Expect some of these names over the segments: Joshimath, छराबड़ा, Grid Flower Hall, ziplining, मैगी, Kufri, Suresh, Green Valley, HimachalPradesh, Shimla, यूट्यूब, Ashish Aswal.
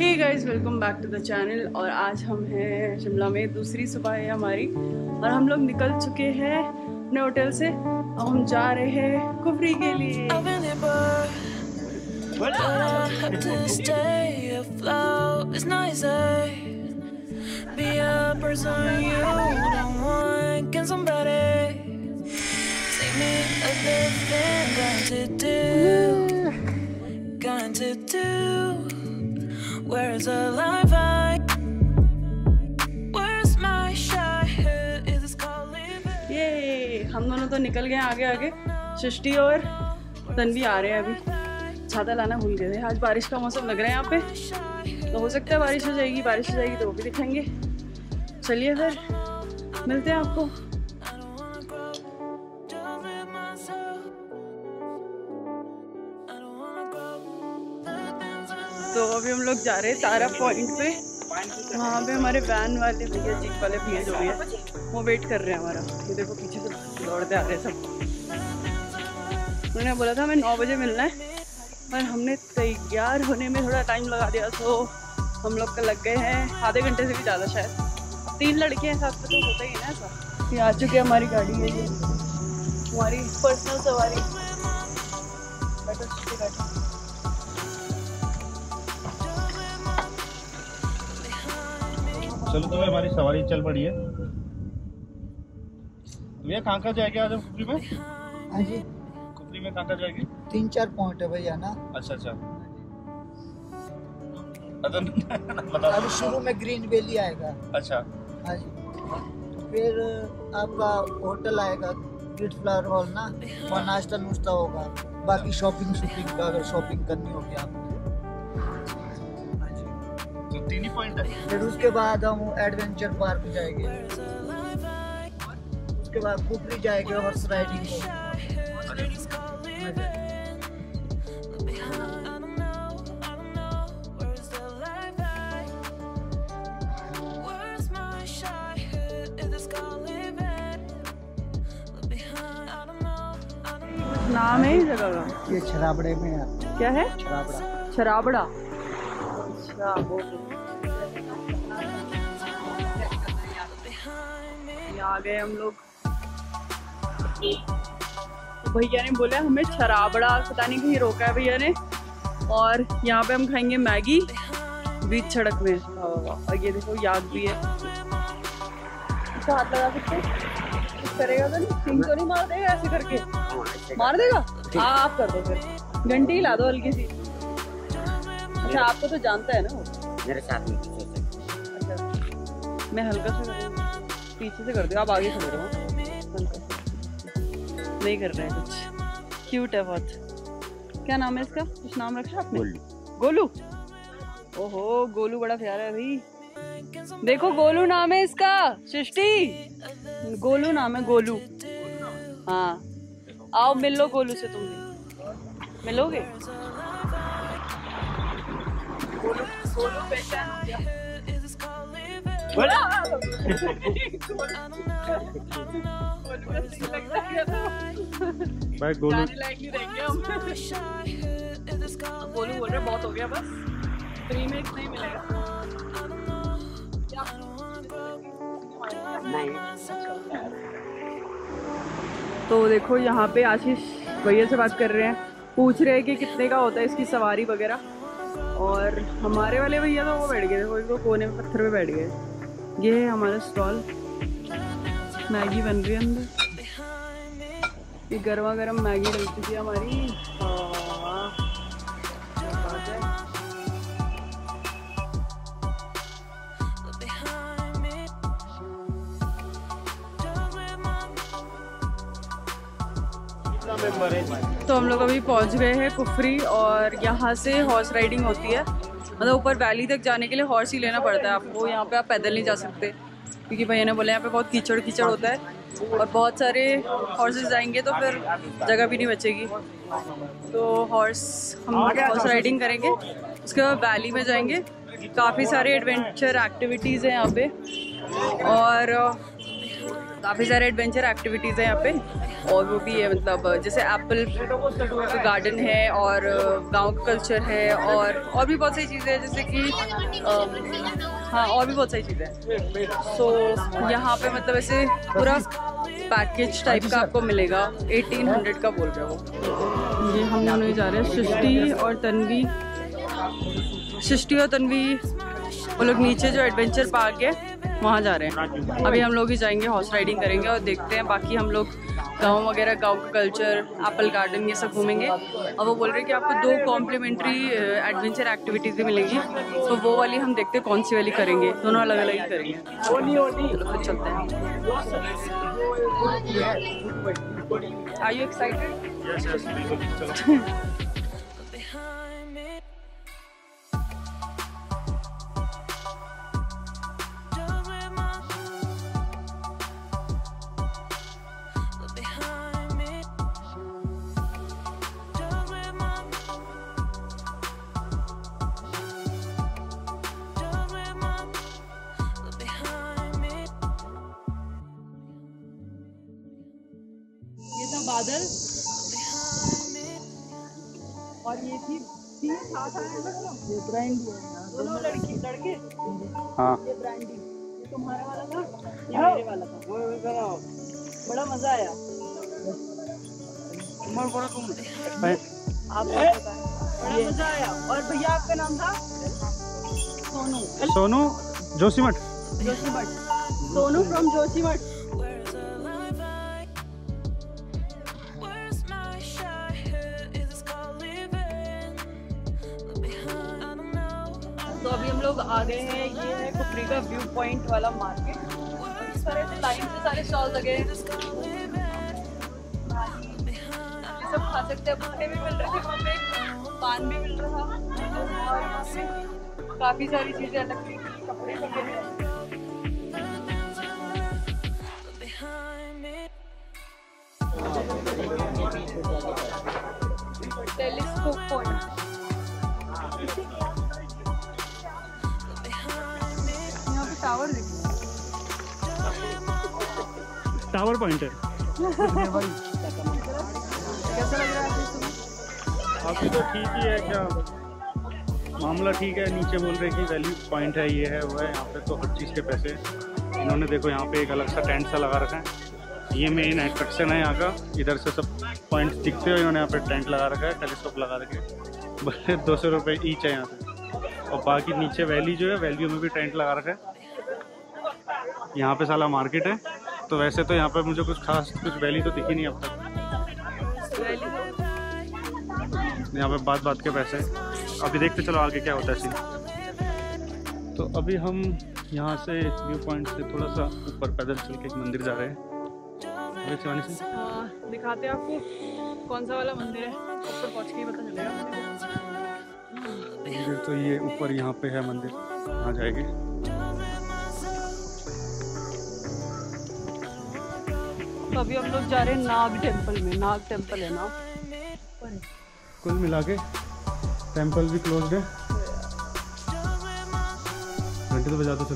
Hey guys, welcome back to the channel. और आज हम हैं शिमला में, दूसरी सुबह है हमारी और हम लोग निकल चुके हैं अपने होटल से और हम जा रहे हैं कुफरी के लिए। Where's the life I? Where's my shine? Is this called living? Yay! हम दोनों तो निकल गए आगे आगे। सृष्टि और तन्वी आ रहे हैं अभी। छाता लाना भूल गए थे। आज बारिश का मौसम लग रहा है यहाँ पे, तो हो सकता है बारिश हो जाएगी। बारिश हो जाएगी तो वो भी दिखेंगे। चलिए फिर मिलते हैं आपको। तो अभी हम लोग जा रहे हैं तारा पॉइंट पे। वहाँ पे हमारे वैन वाले भैया, जीप वाले भैया जो भी है, वो वेट कर रहे हैं हमारा। ये देखो पीछे से दौड़ते आ रहे हैं सब। उन्होंने बोला था हमें 9 बजे मिलना है, पर हमने तैयार होने में थोड़ा टाइम लगा दिया, तो हम लोग का लग गए हैं आधे घंटे से भी ज़्यादा शायद। 3 लड़के हैं साथ में, तो होता ही है ना ऐसा। ये आ चुके हैं, हमारी गाड़ी है, ये हमारी पर्सनल सवारी। चलो तो हमारी सवारी चल पड़ी है। भैया कहाँ कहाँ जाएंगे आज हम कुफरी में? हाँ जी, कुफरी में कहाँ कहाँ जाएंगे? 3-4 पॉइंट है भैया ना। अच्छा। अभी शुरू में ग्रीन वैली आएगा। अच्छा। हाँ जी, फिर आपका होटल आएगा ग्रिड फ्लावर हॉल ना, वहाँ नाश्ता नुश्ता होगा। बाकी शॉपिंग का, अगर शॉपिंग करनी होगी आपको। 3 ही पॉइंट है। फिर उसके बाद हम एडवेंचर पार्क जाएंगे, उसके बाद कुफरी जाएंगे, हॉर्स राइडिंग हो। नाम है जगह का? ये छराबड़े में है। क्या है? छराबड़ा। अच्छा, वो आ गए हम लोग। तो भैया ने बोला हमें छराबड़ा, पता नहीं कहीं रोका है भैया ने। और यहाँ पे हम खाएंगे मैगी बीच सड़क में। और ये देखो याद भी है। इसका हाथ लगा सकते, करेगा तो नहीं, सिंह तो नहीं मार देगा? ऐसे करके मार देगा? हाँ आप कर दो, फिर घंटी ही ला दो हल्की सी। अच्छा, आपको तो जानता है ना मेरे साथ में। अच्छा, मैं हल्का सा पीछे से कर दो, आप आगे खड़े रहो। नहीं कर रहे हैं कुछ। क्यूट है बहुत। क्या नाम है इसका? कुछ नाम रखा आपने? गोलू। ओहो, गोलू बड़ा प्यारा है भाई। देखो गोलू नाम है इसका। सृष्टि, गोलू नाम है। गोलू, हाँ। आओ मिल लो गोलू से। तुम भी मिलोगे? गोलू पहचान गया। गोलू बोल रहे बहुत हो गया, बस रीमेक नहीं मिलेगा। तो देखो यहाँ पे आशीष भैया से बात कर रहे हैं, पूछ रहे हैं कि कितने का होता है इसकी सवारी वगैरह। और हमारे वाले भैया तो वो बैठ गए थे, वो इनको कोने में पत्थर पे बैठ गए। ये है हमारा स्टॉल, मैगी बन रही है अंदर। ये गर्मा गर्म मैगी डल चुकी है हमारी। तो हम लोग अभी पहुंच गए हैं कुफरी और यहाँ से हॉर्स राइडिंग होती है। मतलब ऊपर वैली तक जाने के लिए हॉर्स ही लेना पड़ता है आपको। यहाँ पे आप पैदल नहीं जा सकते, क्योंकि भैया ने बोला यहाँ पे बहुत कीचड़ होता है और बहुत सारे हॉर्सेस जाएंगे तो फिर जगह भी नहीं बचेगी। तो हॉर्स राइडिंग करेंगे, उसके बाद वैली में जाएंगे। काफ़ी सारे एडवेंचर एक्टिविटीज़ हैं यहाँ पे। और वो भी है मतलब जैसे एप्पल गार्डन है और गांव का कल्चर है और भी बहुत सारी चीज़ें हैं जैसे कि हाँ और भी बहुत सारी चीज़ें हैं। सो यहाँ पे मतलब ऐसे पूरा पैकेज टाइप का आपको मिलेगा। 1800 का बोल रहे हो। ये हम दोनों ही जा रहे हैं, सृष्टि और तन्वी। सृष्टि और तन्वी वो लोग नीचे जो एडवेंचर पार्क है वहाँ जा रहे हैं। अभी हम लोग ही जाएंगे, हॉर्स राइडिंग करेंगे और देखते हैं। बाकी हम लोग गाँव वगैरह, गाँव का कल्चर, एप्पल गार्डन ये सब घूमेंगे। और वो बोल रहे हैं कि आपको 2 कॉम्प्लीमेंट्री एडवेंचर एक्टिविटीज़ भी मिलेंगी, तो वो वाली हम देखते हैं कौन सी वाली करेंगे। दोनों अलग अलग ही करेंगे। चलो फिर चलते हैं। Are you excited? बादल और ये थी ये ब्रांडी दोनों लड़के हाँ। ये ब्रांडी ये तुम्हारा वाला था, ये मेरे वाला था। वो बड़ा मजा आया। आप बड़ा मजा आया। और भैया आपका नाम था? सोनू। सोनू जोशीमठ। जोशीमठ। सोनू फ्रॉम जोशीमठ। तो अभी हम लोग आ गए हैं। ये है कुफरी का व्यू पॉइंट वाला मार्केट। इस तरह से लाइन से सारे स्टॉल लगे हैं। ये सब खा सकते हैं। भुट्टे भी मिल रहे थे, पान भी मिल रहा और काफ़ी सारी चीज़ें अलग अलग कपड़े वगैरह। टेलीस्कोप पॉइंट टावर देखिए। टावर पॉइंट है। कैसा लग रहा है अभी? तो ठीक ही है। क्या मामला ठीक है। नीचे बोल रहे कि वैल्यू पॉइंट है, ये है वो है। यहाँ पे तो हर चीज़ के पैसे इन्होंने। देखो यहाँ पे एक अलग सा टेंट सा लगा रखा है। ये मेन अट्रैक्शन है यहाँ का। इधर से सब पॉइंट दिखते हो। इन्होंने यहाँ पे टेंट लगा रखा है, टेलीस्कोप लगा रखे। बल्कि 200 रुपये ईच है यहाँ से। और बाकी नीचे वैली जो है, वैल्यू में भी टेंट लगा रखा है। यहाँ पे साला मार्केट है। तो वैसे तो यहाँ पे मुझे कुछ खास कुछ वैली तो दिखी नहीं अब तक। यहाँ पे बात बात के पैसे। अभी देखते चलो आगे क्या होता है सीन। तो अभी हम यहाँ से व्यू पॉइंट से थोड़ा सा ऊपर पैदल चल के एक मंदिर जा रहे हैं। दिखाते हैं आपको कौन सा वाला मंदिर है। ऊपर पहुँच के पता चलेगा मंदिर। तो ये ऊपर यहाँ पे है मंदिर, यहाँ जाएंगे। तो अभी हम लोग जा रहे हैं नाग टेम्पल में। नाग टेम्पल है ना पर। कुल मिला के टेम्पल भी क्लोज है। घंटे तो बजा दो। चलो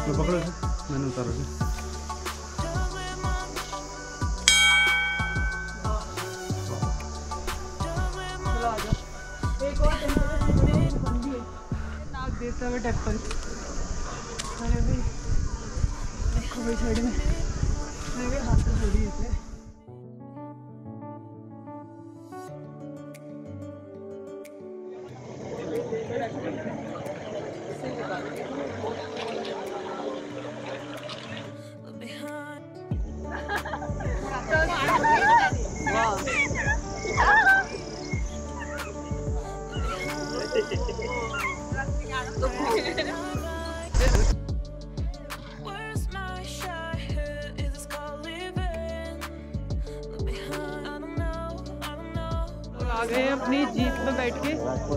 तो पकड़ो, मैंने उतारो। चलो आ जाओ। एक और टेम्पल है नाग देवता में टेम्पल। अरे भाई में मेरे हाथ से छोड़ी है। आ गए अपनी जीप में बैठ के।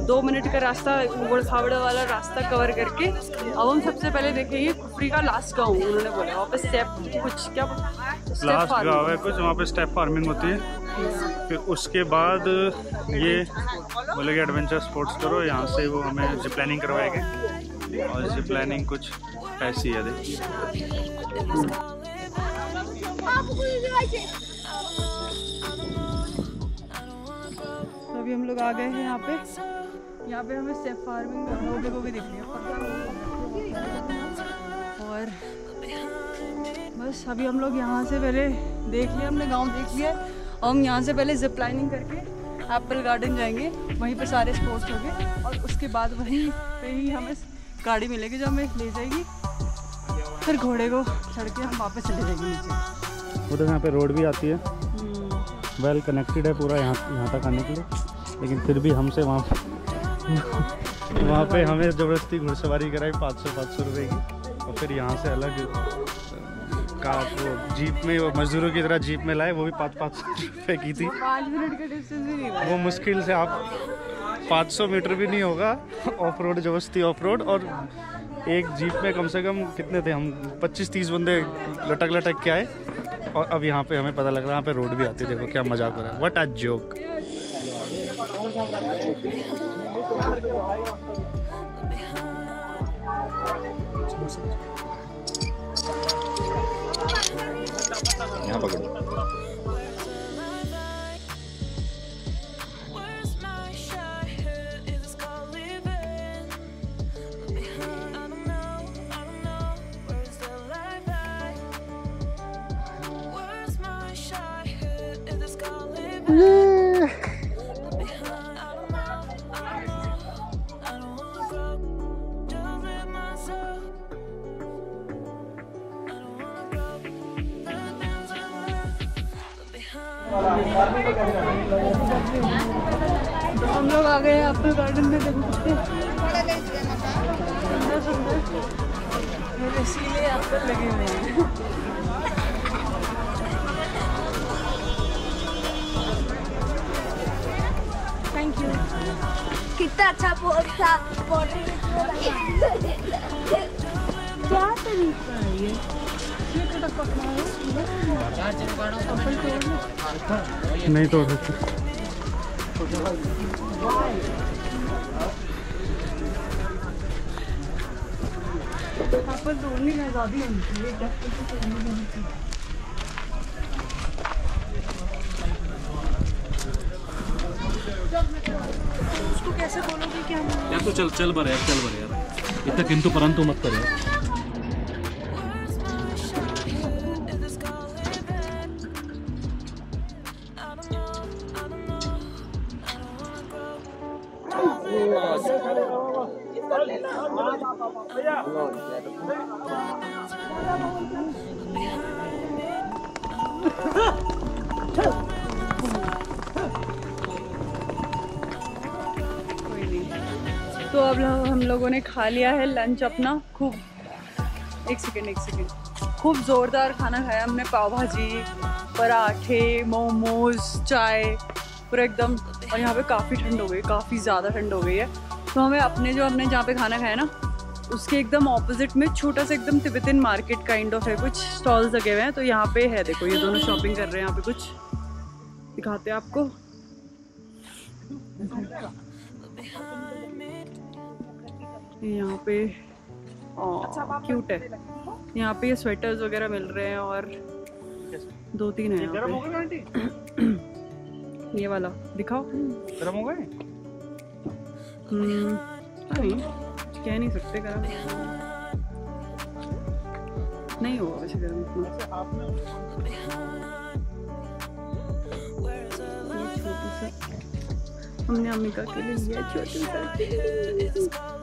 2 मिनट का रास्ता, उबड़ खाबड़ा वाला रास्ता कवर करके अब हम सबसे पहले देखेंगे कुफरी का लास्ट गाँव। उन्होंने बोला वहाँ पे स्टेप कुछ क्या लास्ट गाँव है कुछ। वहाँ पे स्टेप फार्मिंग होती है। फिर उसके बाद ये बोले कि एडवेंचर स्पोर्ट्स करो। यहाँ से वो हमें जिप लाइनिंग करवाएंगे और जिप लाइनिंग कुछ पैसे है। अभी हम लोग आ गए हैं यहाँ पे। यहाँ पे हमें सेफ फार्मिंग लोगों भी देखनी है और बस अभी हम लोग यहाँ से पहले देख लिया, हमने गांव देख लिया और हम यहाँ से पहले जिप लाइनिंग करके एप्पल गार्डन जाएंगे, वहीं पर सारे स्पोर्ट्स होंगे और उसके बाद वहीं पे ही हमें गाड़ी मिलेगी जो हमें ले जाएगी, फिर घोड़े को चढ़ के हम वापस चले जाएंगे नीचे। उधर यहाँ पे रोड भी आती है, वेल कनेक्टेड है पूरा यहाँ तक आने के लिए, लेकिन फिर भी हमसे वहाँ पे हमें ज़बरदस्ती घुड़सवारी कराई 500 रुपये की और फिर यहाँ से अलग का वो जीप में, वो मजदूरों की तरह जीप में लाए, वो भी 500 रुपये की थी। 5 मिनट का डिस्टेंस भी नहीं, वो मुश्किल से आप 500 मीटर भी नहीं होगा ऑफ रोड, जबरदस्ती ऑफ रोड। और एक जीप में कम से कम कितने थे हम, 25-30 बंदे लटक के आए। और अब यहाँ पे हमें पता लग रहा है यहाँ पे रोड भी आती है। देखो क्या मजाक हो रहा है, व्हाट अ जोक। यहाँ पकड़ो। हम लोग आ गए एप्पल गार्डन में, देखो सुंदर सुंदर इसीलिए एप्पल लगे हुए हैं। थैंक यू, कितना अच्छा क्या तरीका है ये नहीं तोड़ सकते। तोड़ने की आजादी होनी चाहिए। उसको कैसे बोलोगे कि हम या तो चल बरे यार इतना किंतु परंतु मत करो। तो अब हम लोगों ने खा लिया है लंच अपना। खूब एक सेकेंड खूब ज़ोरदार खाना खाया हमने, पाव भाजी, पराठे, मोमोज, चाय, पूरा एकदम। और यहाँ पे काफ़ी ठंड हो गई, काफ़ी ज़्यादा ठंड हो गई है। तो हमें अपने जो हमने जहाँ पे खाना खाया ना उसके एकदम ऑपोजिट में छोटा सा एकदम तिब्बतन मार्केट काइंड ऑफ है, कुछ स्टॉल्स लगे हुए हैं। तो यहाँ पे है, देखो ये दोनों शॉपिंग कर रहे हैं। यहाँ पे कुछ दिखाते हैं आपको। यहाँ पे क्यूट है, यहाँ पे स्वेटर्स वगैरह मिल रहे हैं और 2-3 है यहाँ पे। ये वाला दिखाओ, गरम हो गए? कह नहीं सकते गरम नहीं होगा वैसे गरम। हमने अम्मिका के लिए लिया छोटा।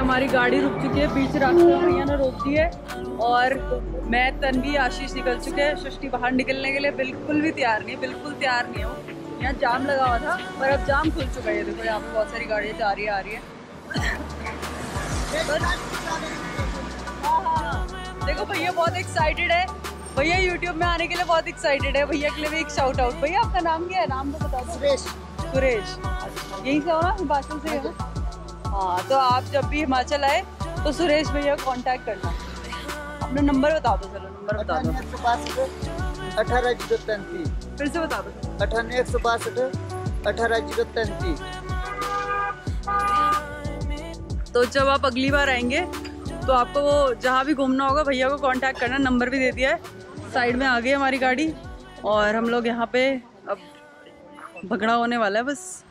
हमारी गाड़ी रुक चुकी है बीच रास्ते में, भैया ना रोकती है और मैं, तन्वी, आशीष निकल चुके हैं। सृष्टि बाहर निकलने के लिए बिल्कुल भी तैयार नहीं, हूँ। यहाँ जाम लगा हुआ था पर अब जाम खुल चुका है। देखो यहाँ पे बहुत सारी गाड़ियाँ जा रही है आ रही है। देखो भैया बहुत एक्साइटेड है, भैया यूट्यूब में आने के लिए बहुत एक्साइटेड है। भैया के लिए भी एक शाउट आउट। भैया आपका नाम क्या है? नाम तो बता दो। सुरेश। सुरेश यही से हो ना, हिमाचल से हो? हाँ, तो आप जब भी हिमाचल आए तो सुरेश भैया कांटेक्ट करना। अपना नंबर बता दो, चलो नंबर बता दो। 18 जीरो 33। फिर से बता दो 9862 18 जीरो 33। तो जब आप अगली बार आएंगे तो आपको वो जहाँ भी घूमना होगा भैया को कांटेक्ट करना, नंबर भी दे दिया है। साइड में आ गई हमारी गाड़ी और हम लोग यहाँ पे अब भगड़ा होने वाला है बस।